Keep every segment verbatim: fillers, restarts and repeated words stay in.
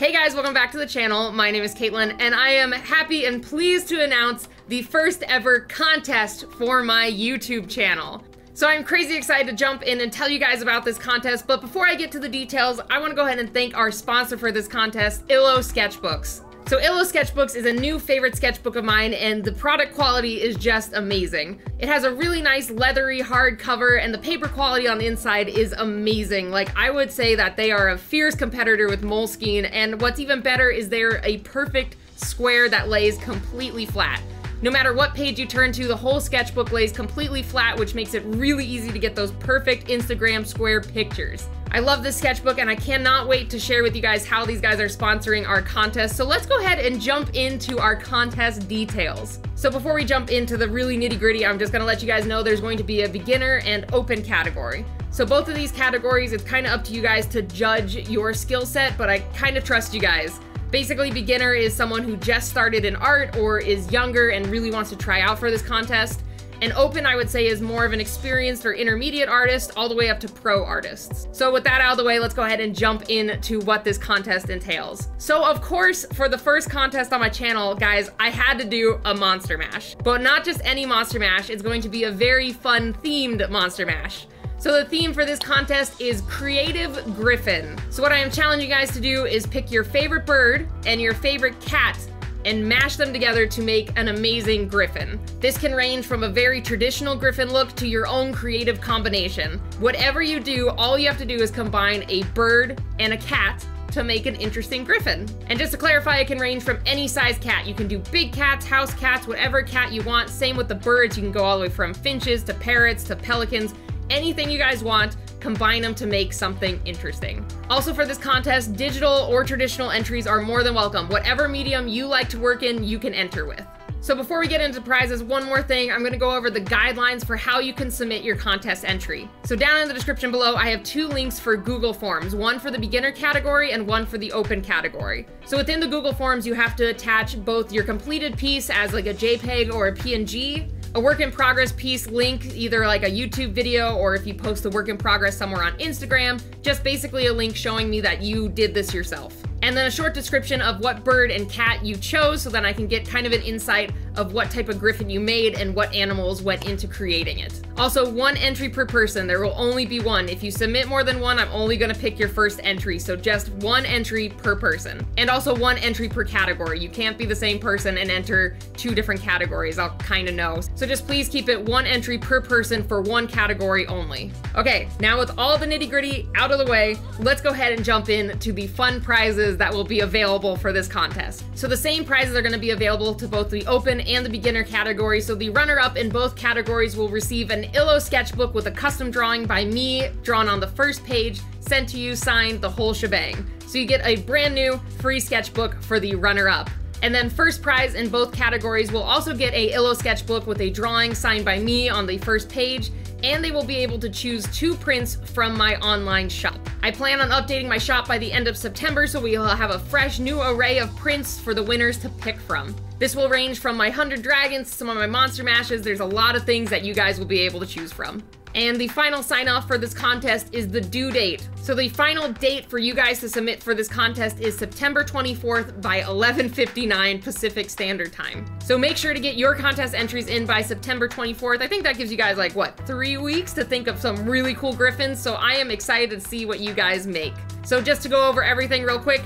Hey guys, welcome back to the channel. My name is Caitlin, and I am happy and pleased to announce the first ever contest for my YouTube channel. So I'm crazy excited to jump in and tell you guys about this contest, but before I get to the details, I want to go ahead and thank our sponsor for this contest, Illo Sketchbooks. So Illo Sketchbooks is a new favorite sketchbook of mine, and the product quality is just amazing. It has a really nice leathery hard cover, and the paper quality on the inside is amazing. Like, I would say that they are a fierce competitor with Moleskine, and what's even better is they're a perfect square that lays completely flat. No matter what page you turn to, the whole sketchbook lays completely flat, which makes it really easy to get those perfect Instagram square pictures. I love this sketchbook, and I cannot wait to share with you guys how these guys are sponsoring our contest. So let's go ahead and jump into our contest details. So before we jump into the really nitty-gritty, I'm just gonna let you guys know there's going to be a beginner and open category. So both of these categories, it's kind of up to you guys to judge your skill set, but I kind of trust you guys. Basically, beginner is someone who just started in art or is younger and really wants to try out for this contest. And open, I would say, is more of an experienced or intermediate artist all the way up to pro artists. So with that out of the way, let's go ahead and jump into what this contest entails. So of course, for the first contest on my channel, guys, I had to do a Monster Mash, but not just any Monster Mash. It's going to be a very fun themed Monster Mash. So the theme for this contest is Creative Griffin. So what I am challenging you guys to do is pick your favorite bird and your favorite cat and mash them together to make an amazing griffin. This can range from a very traditional griffin look to your own creative combination. Whatever you do, all you have to do is combine a bird and a cat to make an interesting griffin. And just to clarify, it can range from any size cat. You can do big cats, house cats, whatever cat you want. Same with the birds. You can go all the way from finches to parrots to pelicans. Anything you guys want, combine them to make something interesting. Also for this contest, digital or traditional entries are more than welcome. Whatever medium you like to work in, you can enter with. So before we get into prizes, one more thing. I'm gonna go over the guidelines for how you can submit your contest entry. So down in the description below, I have two links for Google Forms, one for the beginner category and one for the open category. So within the Google Forms, you have to attach both your completed piece as like a JPEG or a P N G, a work in progress piece link, either like a YouTube video or if you post the work in progress somewhere on Instagram, just basically a link showing me that you did this yourself. And then a short description of what bird and cat you chose so that I can get kind of an insight of what type of griffin you made and what animals went into creating it. Also, one entry per person. There will only be one. If you submit more than one, I'm only gonna pick your first entry. So just one entry per person. And also one entry per category. You can't be the same person and enter two different categories. I'll kind of know. So just please keep it one entry per person for one category only. Okay, now with all the nitty-gritty out of the way, let's go ahead and jump into the fun prizes that will be available for this contest. So the same prizes are going to be available to both the open and the beginner category. So the runner-up in both categories will receive an Illo sketchbook with a custom drawing by me, drawn on the first page, sent to you, signed, the whole shebang. So you get a brand new free sketchbook for the runner-up. And then first prize in both categories will also get a Illo sketchbook with a drawing signed by me on the first page, and they will be able to choose two prints from my online shop. I plan on updating my shop by the end of September, so we will have a fresh new array of prints for the winners to pick from. This will range from my one hundred Dragons, some of my Monster Mashes. There's a lot of things that you guys will be able to choose from. And the final sign-off for this contest is the due date. So the final date for you guys to submit for this contest is September twenty-fourth by eleven fifty-nine Pacific Standard Time. So make sure to get your contest entries in by September twenty-fourth. I think that gives you guys like, what, three weeks to think of some really cool griffins. So I am excited to see what you guys make. So just to go over everything real quick,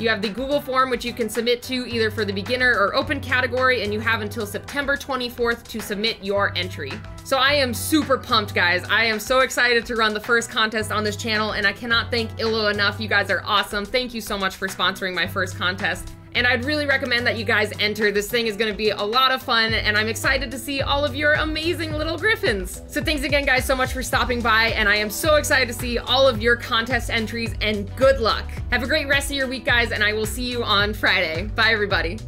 you have the Google form, which you can submit to either for the beginner or open category, and you have until September twenty-fourth to submit your entry. So I am super pumped, guys. I am so excited to run the first contest on this channel, and I cannot thank Illo enough. You guys are awesome. Thank you so much for sponsoring my first contest. And I'd really recommend that you guys enter. This thing is gonna be a lot of fun, and I'm excited to see all of your amazing little griffins. So thanks again, guys, so much for stopping by, and I am so excited to see all of your contest entries, and good luck. Have a great rest of your week, guys, and I will see you on Friday. Bye, everybody.